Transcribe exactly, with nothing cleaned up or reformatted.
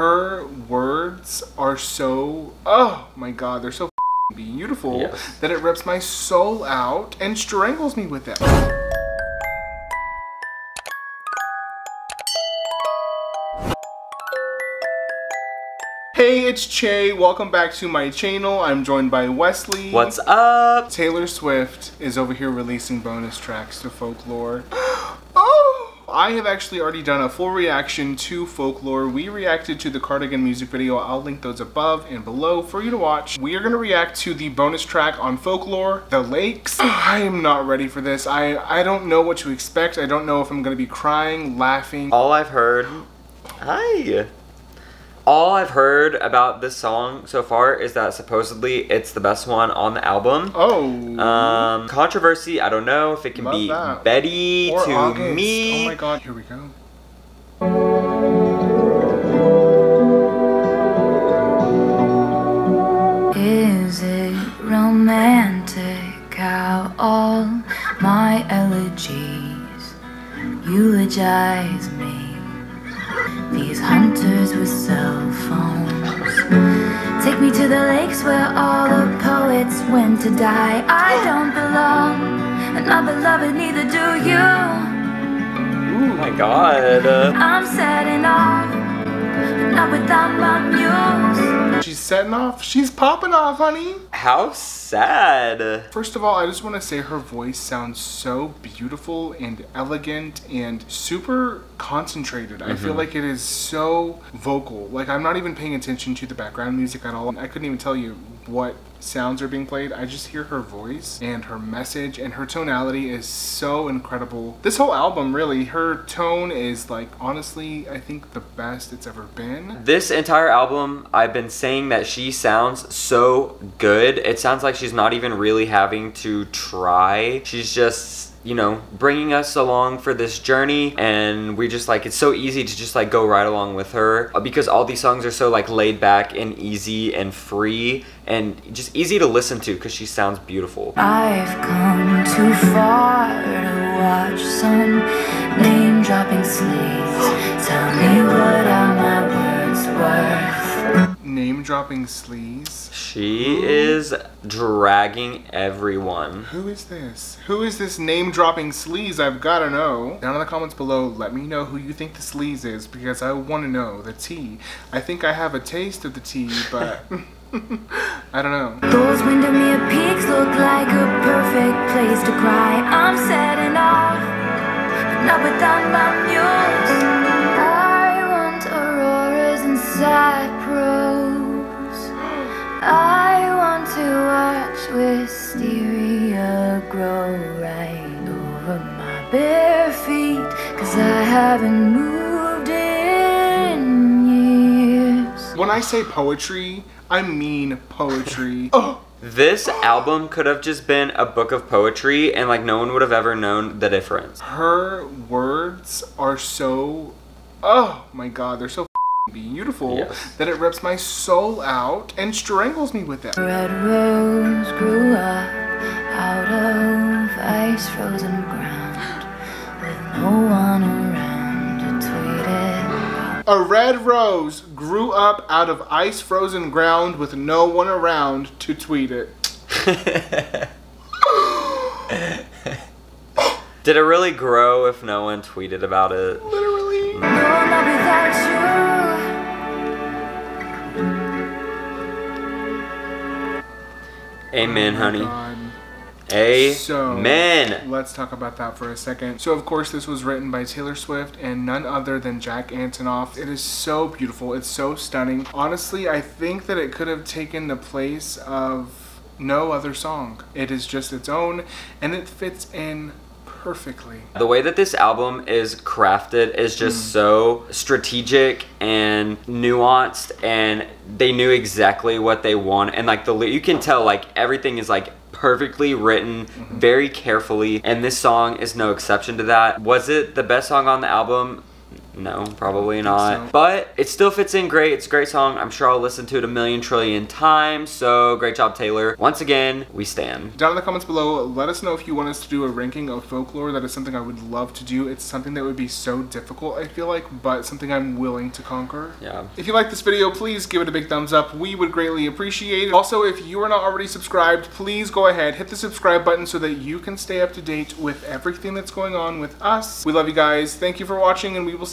her words are so, oh my God, they're so beautiful, yes, that it rips my soul out and strangles me with it. Hey, it's Che. Welcome back to my channel. I'm joined by Wesley. What's up? Taylor Swift is over here releasing bonus tracks to Folklore. Oh! I have actually already done a full reaction to Folklore. We reacted to the Cardigan music video. I'll link those above and below for you to watch. We are going to react to the bonus track on Folklore, The Lakes. I am not ready for this. I, I don't know what to expect. I don't know if I'm going to be crying, laughing. All I've heard... Hi! All I've heard about this song so far is that supposedly it's the best one on the album. Oh. Um, controversy, I don't know if it can be that. Betty or to August. Me. Oh my God, here we go. Is it romantic how all my elegies eulogize me? These hunters with cell phones take me to the lakes where all the poets went to die. I don't belong, and my beloved neither do you. Oh my God. I'm setting off, but not without my muse. She's setting off. She's popping off, honey. How sad. First of all, I just want to say her voice sounds so beautiful and elegant and super concentrated. Mm-hmm. I feel like it is so vocal. Like, I'm not even paying attention to the background music at all. I couldn't even tell you what sounds are being played. I just hear her voice and her message, and her tonality is so incredible. This whole album, really, her tone is, like, honestly, I think the best it's ever been. This entire album, I've been saying that she sounds so good. It sounds like she's not even really having to try. She's just, you know, bringing us along for this journey, and we just, like, it's so easy to just, like, go right along with her because all these songs are so, like, laid back and easy and free and just easy to listen to because she sounds beautiful. I've come too far to watch some name dropping sleaze. Tell me what all my words were. Name dropping sleaze. She Ooh. Is dragging everyone. Who is this? Who is this name dropping sleaze? I've gotta know. Down in the comments below, let me know who you think the sleaze is, because I wanna know the tea. I think I have a taste of the tea, but I don't know. Those Windermere peaks look like a perfect place to cry. I'm setting off, but not without my muse. I want auroras and cypress. I want to watch wisteria grow right over my bare feet, cause I haven't moved in years. When I say poetry, I mean poetry. Oh. This album could have just been a book of poetry, and like no one would have ever known the difference. Her words are so, oh my God, they're so beautiful, yes, that it rips my soul out and strangles me with it. Red rose grew up out of ice frozen ground with no one around to tweet it. A red rose grew up out of ice frozen ground with no one around to tweet it. Did it really grow if no one tweeted about it? Literally. No, not without you. Amen, oh honey. God. Amen. So, let's talk about that for a second. So, of course, this was written by Taylor Swift and none other than Jack Antonoff. It is so beautiful. It's so stunning. Honestly, I think that it could have taken the place of no other song. It is just its own, and it fits in perfectly. The way that this album is crafted is just mm. so strategic and nuanced, and they knew exactly what they want, and like the you can tell like everything is like perfectly written, mm-hmm. very carefully, and this song is no exception to that. Was it the best song on the album? No, probably not. So. But it still fits in great. It's a great song. I'm sure I'll listen to it a million trillion times. So great job, Taylor. Once again, we stand. Down in the comments below, let us know if you want us to do a ranking of Folklore. That is something I would love to do. It's something that would be so difficult, I feel like, but something I'm willing to conquer. Yeah. If you like this video, please give it a big thumbs up. We would greatly appreciate it. Also, if you are not already subscribed, please go ahead, hit the subscribe button so that you can stay up to date with everything that's going on with us. We love you guys. Thank you for watching, and we will